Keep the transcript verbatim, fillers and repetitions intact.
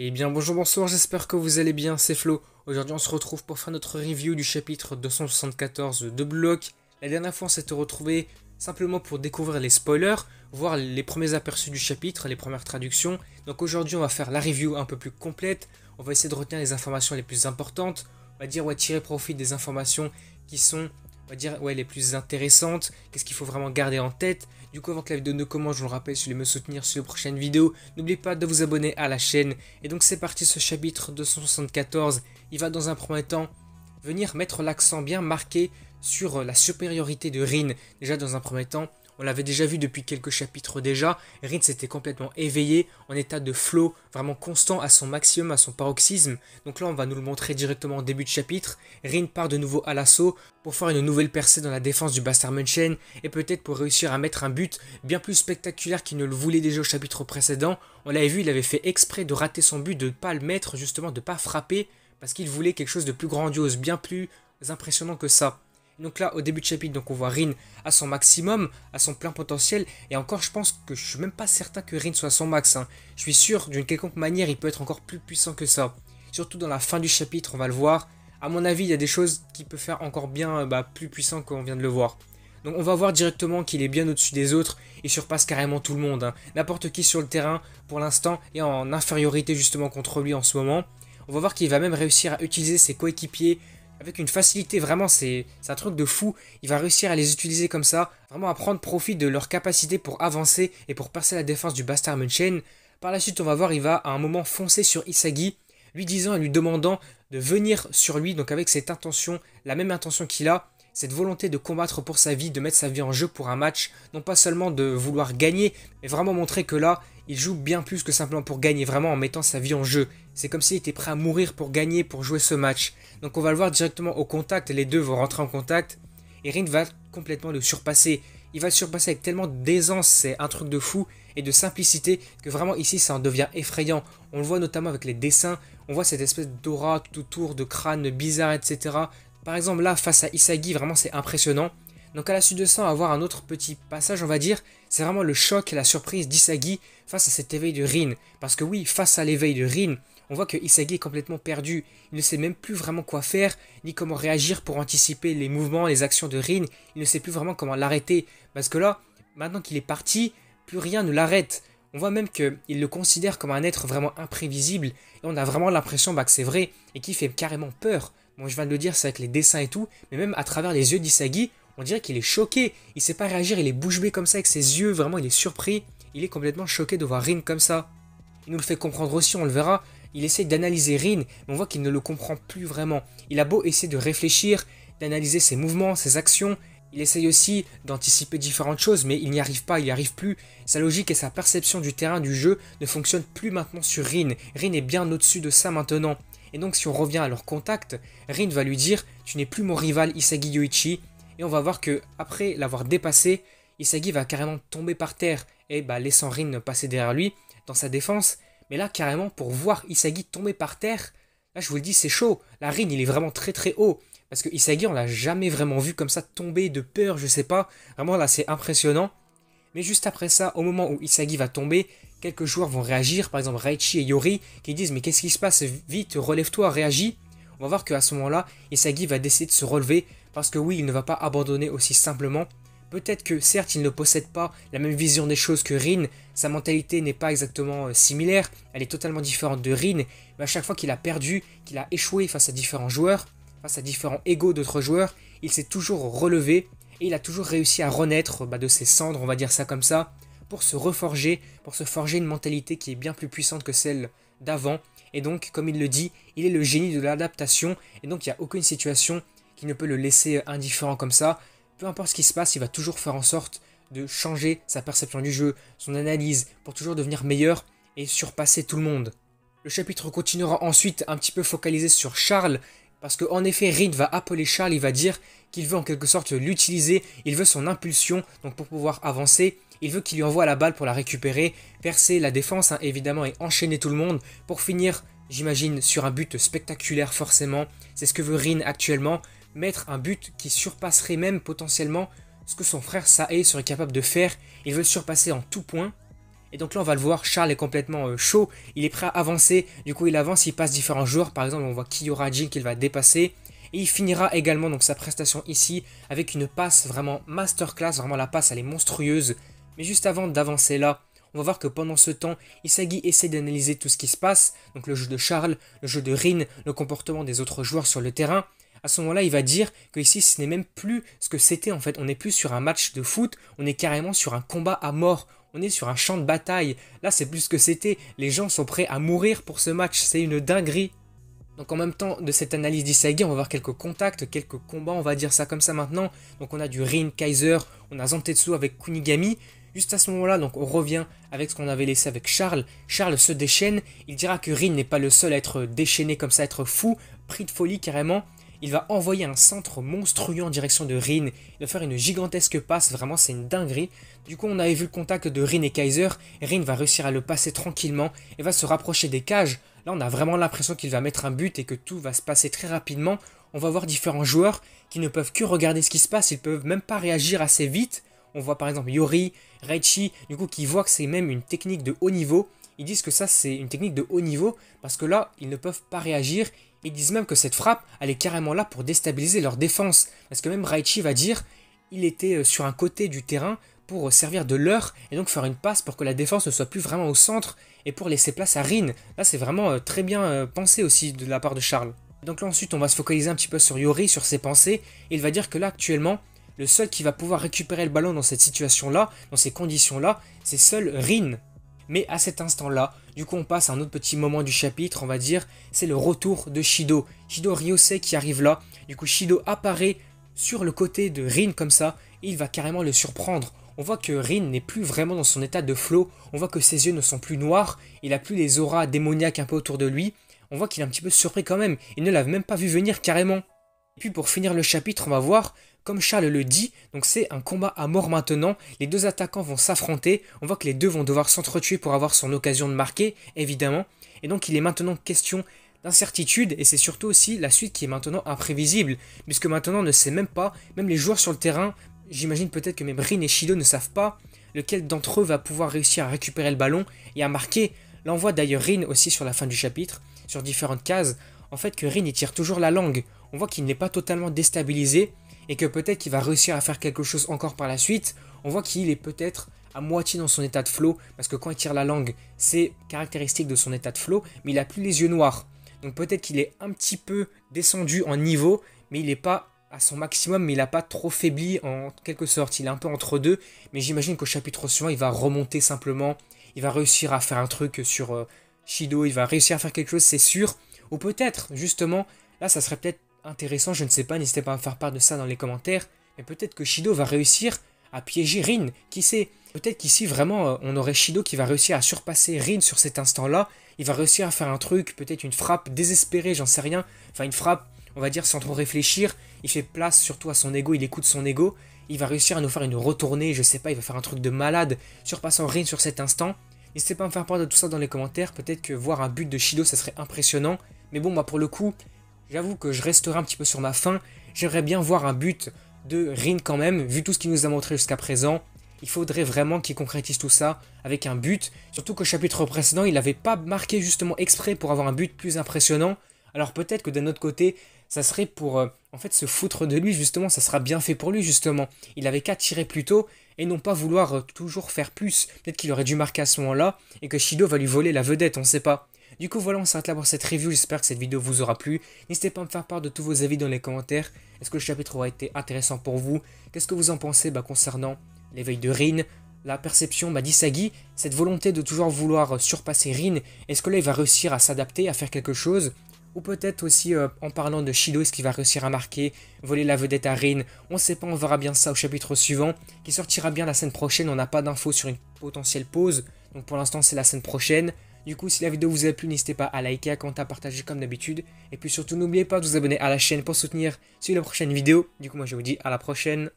Eh bien bonjour, bonsoir, j'espère que vous allez bien, c'est Flo. Aujourd'hui on se retrouve pour faire notre review du chapitre deux cent soixante-quatorze de Blue Lock. La dernière fois on s'était retrouvé simplement pour découvrir les spoilers, voir les premiers aperçus du chapitre, les premières traductions. Donc aujourd'hui on va faire la review un peu plus complète, on va essayer de retenir les informations les plus importantes, on va dire ouais, tirer profit des informations qui sont, on va dire ouais, les plus intéressantes, qu'est-ce qu'il faut vraiment garder en tête. Du coup, avant que la vidéo ne commence, je vous le rappelle, si vous voulez me soutenir sur les prochaines vidéos, n'oubliez pas de vous abonner à la chaîne. Et donc c'est parti, ce chapitre deux cent soixante-quatorze, il va dans un premier temps venir mettre l'accent bien marqué sur la supériorité de Rin. Déjà dans un premier temps, on l'avait déjà vu depuis quelques chapitres déjà, Rin s'était complètement éveillé, en état de flow, vraiment constant à son maximum, à son paroxysme. Donc là on va nous le montrer directement en début de chapitre, Rin part de nouveau à l'assaut pour faire une nouvelle percée dans la défense du Bastard Munchen et peut-être pour réussir à mettre un but bien plus spectaculaire qu'il ne le voulait déjà au chapitre précédent. On l'avait vu, il avait fait exprès de rater son but, de ne pas le mettre justement, de ne pas frapper, parce qu'il voulait quelque chose de plus grandiose, bien plus impressionnant que ça. Donc là, au début de chapitre, donc on voit Rin à son maximum, à son plein potentiel. Et encore, je pense que je suis même pas certain que Rin soit à son max. Hein. Je suis sûr, d'une quelconque manière, il peut être encore plus puissant que ça. Surtout dans la fin du chapitre, on va le voir. À mon avis, il y a des choses qu'il peut faire encore bien bah, plus puissant qu'on vient de le voir. Donc on va voir directement qu'il est bien au-dessus des autres. Il surpasse carrément tout le monde. Hein. N'importe qui sur le terrain, pour l'instant, est en infériorité justement contre lui en ce moment. On va voir qu'il va même réussir à utiliser ses coéquipiers avec une facilité, vraiment, c'est un truc de fou. Il va réussir à les utiliser comme ça, vraiment à prendre profit de leur capacité pour avancer et pour percer la défense du Bastard Munchen. Par la suite, on va voir, il va à un moment foncer sur Isagi, lui disant et lui demandant de venir sur lui, donc avec cette intention, la même intention qu'il a, cette volonté de combattre pour sa vie, de mettre sa vie en jeu pour un match, non pas seulement de vouloir gagner, mais vraiment montrer que là, il joue bien plus que simplement pour gagner, vraiment en mettant sa vie en jeu. C'est comme s'il était prêt à mourir pour gagner, pour jouer ce match. Donc on va le voir directement au contact, les deux vont rentrer en contact, et Rin va complètement le surpasser. Il va le surpasser avec tellement d'aisance, c'est un truc de fou, et de simplicité, que vraiment ici ça en devient effrayant. On le voit notamment avec les dessins, on voit cette espèce d'aura tout autour, de crâne bizarre, et cetera. Par exemple là, face à Isagi, vraiment c'est impressionnant. Donc à la suite de ça, on va avoir un autre petit passage, on va dire, c'est vraiment le choc et la surprise d'Isagi face à cet éveil de Rin. Parce que oui, face à l'éveil de Rin, on voit que Isagi est complètement perdu. Il ne sait même plus vraiment quoi faire, ni comment réagir pour anticiper les mouvements, les actions de Rin. Il ne sait plus vraiment comment l'arrêter. Parce que là, maintenant qu'il est parti, plus rien ne l'arrête. On voit même qu'il le considère comme un être vraiment imprévisible. Et on a vraiment l'impression bah, que c'est vrai et qu'il fait carrément peur. Bon, je viens de le dire, c'est avec les dessins et tout, mais même à travers les yeux d'Isagi, on dirait qu'il est choqué, il sait pas réagir, il est bouche bée comme ça avec ses yeux, vraiment il est surpris, il est complètement choqué de voir Rin comme ça. Il nous le fait comprendre aussi, on le verra, il essaie d'analyser Rin, mais on voit qu'il ne le comprend plus vraiment. Il a beau essayer de réfléchir, d'analyser ses mouvements, ses actions, il essaye aussi d'anticiper différentes choses, mais il n'y arrive pas, il n'y arrive plus. Sa logique et sa perception du terrain, du jeu, ne fonctionnent plus maintenant sur Rin. Rin est bien au-dessus de ça maintenant. Et donc si on revient à leur contact, Rin va lui dire « Tu n'es plus mon rival Isagi Yoichi », et on va voir que après l'avoir dépassé, Isagi va carrément tomber par terre et bah, laissant Rin passer derrière lui dans sa défense. Mais là, carrément, pour voir Isagi tomber par terre, là, je vous le dis, c'est chaud. Là, Rin, il est vraiment très très haut. Parce que Isagi, on l'a jamais vraiment vu comme ça tomber de peur, je sais pas. Vraiment, là, c'est impressionnant. Mais juste après ça, au moment où Isagi va tomber, quelques joueurs vont réagir. Par exemple, Raichi et Yori qui disent « Mais qu'est-ce qui se passe? Vite, relève-toi, réagis !» On va voir qu'à ce moment-là, Isagi va décider de se relever. Parce que oui, il ne va pas abandonner aussi simplement. Peut-être que, certes, il ne possède pas la même vision des choses que Rin. Sa mentalité n'est pas exactement euh, similaire. Elle est totalement différente de Rin. Mais à chaque fois qu'il a perdu, qu'il a échoué face à différents joueurs, face à différents égos d'autres joueurs, il s'est toujours relevé. Et il a toujours réussi à renaître bah, de ses cendres, on va dire ça comme ça, pour se reforger, pour se forger une mentalité qui est bien plus puissante que celle d'avant. Et donc, comme il le dit, il est le génie de l'adaptation. Et donc, il n'y a aucune situation qui ne peut le laisser indifférent comme ça. Peu importe ce qui se passe, il va toujours faire en sorte de changer sa perception du jeu, son analyse, pour toujours devenir meilleur et surpasser tout le monde. Le chapitre continuera ensuite un petit peu focalisé sur Charles, parce qu'en effet, Rin va appeler Charles, il va dire qu'il veut en quelque sorte l'utiliser, il veut son impulsion, donc pour pouvoir avancer, il veut qu'il lui envoie la balle pour la récupérer, percer la défense, hein, évidemment, et enchaîner tout le monde pour finir, j'imagine, sur un but spectaculaire forcément. C'est ce que veut Rin actuellement. Mettre un but qui surpasserait même potentiellement ce que son frère Sae serait capable de faire. Il veut le surpasser en tout point. Et donc là on va le voir, Charles est complètement euh, chaud, il est prêt à avancer, du coup il avance, il passe différents joueurs, par exemple on voit Kiyora Jin qu'il va dépasser, et il finira également donc sa prestation ici avec une passe vraiment masterclass, vraiment la passe elle est monstrueuse. Mais juste avant d'avancer là, on va voir que pendant ce temps, Isagi essaie d'analyser tout ce qui se passe, donc le jeu de Charles, le jeu de Rin, le comportement des autres joueurs sur le terrain. À ce moment-là, il va dire que ici, ce n'est même plus ce que c'était en fait. On n'est plus sur un match de foot, on est carrément sur un combat à mort. On est sur un champ de bataille. Là, c'est plus ce que c'était. Les gens sont prêts à mourir pour ce match. C'est une dinguerie. Donc en même temps de cette analyse d'Isagi, on va voir quelques contacts, quelques combats, on va dire ça comme ça maintenant. Donc on a du Rin, Kaiser, on a Zantetsu avec Kunigami. Juste à ce moment-là, donc on revient avec ce qu'on avait laissé avec Charles. Charles se déchaîne. Il dira que Rin n'est pas le seul à être déchaîné comme ça, à être fou, pris de folie carrément. Il va envoyer un centre monstrueux en direction de Rin. Il va faire une gigantesque passe, vraiment c'est une dinguerie. Du coup on avait vu le contact de Rin et Kaiser. Rin va réussir à le passer tranquillement et va se rapprocher des cages. Là on a vraiment l'impression qu'il va mettre un but et que tout va se passer très rapidement. On va voir différents joueurs qui ne peuvent que regarder ce qui se passe, ils ne peuvent même pas réagir assez vite. On voit par exemple Yori, Raichi, du coup qui voient que c'est même une technique de haut niveau. Ils disent que ça c'est une technique de haut niveau parce que là ils ne peuvent pas réagir. Ils disent même que cette frappe, elle est carrément là pour déstabiliser leur défense. Parce que même Raichi va dire qu'il était sur un côté du terrain pour servir de leurre et donc faire une passe pour que la défense ne soit plus vraiment au centre et pour laisser place à Rin. Là, c'est vraiment très bien pensé aussi de la part de Charles. Donc là, ensuite, on va se focaliser un petit peu sur Yori, sur ses pensées. Il va dire que là, actuellement, le seul qui va pouvoir récupérer le ballon dans cette situation-là, dans ces conditions-là, c'est seul Rin. Mais à cet instant-là, du coup on passe à un autre petit moment du chapitre, on va dire, c'est le retour de Shido. Shido Ryose qui arrive là, du coup Shido apparaît sur le côté de Rin comme ça, et il va carrément le surprendre. On voit que Rin n'est plus vraiment dans son état de flow, on voit que ses yeux ne sont plus noirs, il n'a plus les auras démoniaques un peu autour de lui, on voit qu'il est un petit peu surpris quand même, il ne l'a même pas vu venir carrément. Et puis pour finir le chapitre, on va voir, comme Charles le dit, donc c'est un combat à mort maintenant, les deux attaquants vont s'affronter, on voit que les deux vont devoir s'entretuer pour avoir son occasion de marquer, évidemment, et donc il est maintenant question d'incertitude, et c'est surtout aussi la suite qui est maintenant imprévisible, puisque maintenant on ne sait même pas, même les joueurs sur le terrain, j'imagine peut-être que même Rin et Shido ne savent pas lequel d'entre eux va pouvoir réussir à récupérer le ballon et à marquer. Là on voit d'ailleurs Rin aussi sur la fin du chapitre, sur différentes cases, en fait que Rin il tire toujours la langue, on voit qu'il n'est pas totalement déstabilisé, et que peut-être qu'il va réussir à faire quelque chose encore par la suite. On voit qu'il est peut-être à moitié dans son état de flow, parce que quand il tire la langue, c'est caractéristique de son état de flow, mais il n'a plus les yeux noirs. Donc peut-être qu'il est un petit peu descendu en niveau, mais il n'est pas à son maximum, mais il n'a pas trop faibli en quelque sorte. Il est un peu entre deux, mais j'imagine qu'au chapitre suivant, il va remonter simplement, il va réussir à faire un truc sur euh, Shido, il va réussir à faire quelque chose, c'est sûr. Ou peut-être, justement, là ça serait peut-être intéressant, je ne sais pas, n'hésitez pas à me faire part de ça dans les commentaires, mais peut-être que Shido va réussir à piéger Rin, qui sait, peut-être qu'ici vraiment on aurait Shido qui va réussir à surpasser Rin sur cet instant-là, il va réussir à faire un truc, peut-être une frappe désespérée, j'en sais rien, enfin une frappe, on va dire sans trop réfléchir, il fait place surtout à son ego, il écoute son ego, il va réussir à nous faire une retournée, je sais pas, il va faire un truc de malade, surpassant Rin sur cet instant, n'hésitez pas à me faire part de tout ça dans les commentaires, peut-être que voir un but de Shido ça serait impressionnant, mais bon bah pour le coup, j'avoue que je resterai un petit peu sur ma faim, j'aimerais bien voir un but de Rin quand même, vu tout ce qu'il nous a montré jusqu'à présent, il faudrait vraiment qu'il concrétise tout ça avec un but, surtout qu'au chapitre précédent il n'avait pas marqué justement exprès pour avoir un but plus impressionnant, alors peut-être que d'un autre côté ça serait pour euh, en fait se foutre de lui justement, ça sera bien fait pour lui justement, il avait qu'à tirer plus tôt et non pas vouloir euh, toujours faire plus, peut-être qu'il aurait dû marquer à ce moment-là et que Shido va lui voler la vedette, on ne sait pas. Du coup voilà, on s'arrête là pour cette review, j'espère que cette vidéo vous aura plu. N'hésitez pas à me faire part de tous vos avis dans les commentaires. Est-ce que le chapitre aura été intéressant pour vous? Qu'est-ce que vous en pensez bah, concernant l'éveil de Rin, la perception bah, d'Isagi, cette volonté de toujours vouloir surpasser Rin? Est-ce que là il va réussir à s'adapter, à faire quelque chose? Ou peut-être aussi euh, en parlant de Shido, est-ce qu'il va réussir à marquer, voler la vedette à Rin? On ne sait pas, on verra bien ça au chapitre suivant, qui sortira bien la semaine prochaine, on n'a pas d'infos sur une potentielle pause. Donc pour l'instant c'est la semaine prochaine. Du coup, si la vidéo vous a plu, n'hésitez pas à liker, à commenter, à partager comme d'habitude. Et puis surtout, n'oubliez pas de vous abonner à la chaîne pour soutenir sur la prochaine vidéo. Du coup, moi je vous dis à la prochaine.